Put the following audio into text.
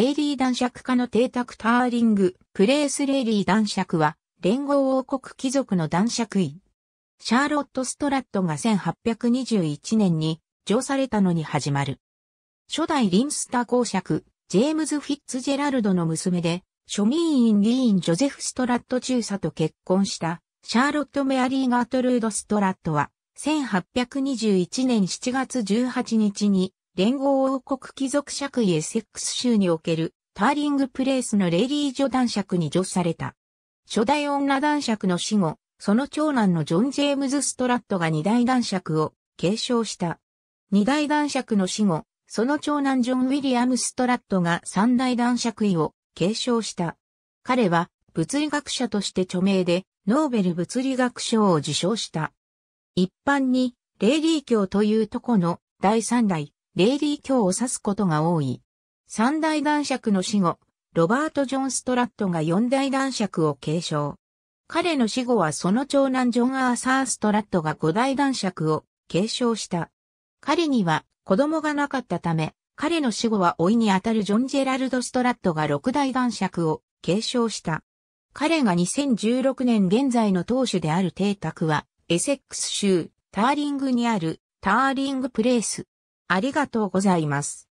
レーリー男爵家の邸宅ターリング、プレースレーリー男爵は、連合王国貴族の男爵位。シャーロット・ストラットが1821年に叙されたのに始まる。初代リンスター公爵、ジェームズ・フィッツジェラルドの娘で、庶民院議員ジョゼフ・ストラット中佐と結婚した、シャーロット・メアリー・ガートルード・ストラットは、1821年7月18日に、連合王国貴族爵位エセックス州における、ターリングプレイスのレーリー女男爵に叙された。初代女男爵の死後、その長男のジョン・ジェームズ・ストラットが二代男爵を継承した。二代男爵の死後、その長男ジョン・ウィリアム・ストラットが三代男爵位を継承した。彼は物理学者として著名でノーベル物理学賞を受賞した。一般にレーリー卿というとこの第三代レーリー卿を指すことが多い。三代男爵の死後、ロバート・ジョン・ストラットが四代男爵を継承。彼の死後はその長男ジョン・アーサー・ストラットが五代男爵を継承した。彼には子供がなかったため、彼の死後は甥にあたるジョン・ジェラルド・ストラットが六代男爵を継承した。彼が2016年現在の当主である邸宅は、エセックス州ターリングにあるターリングプレイス。ありがとうございます。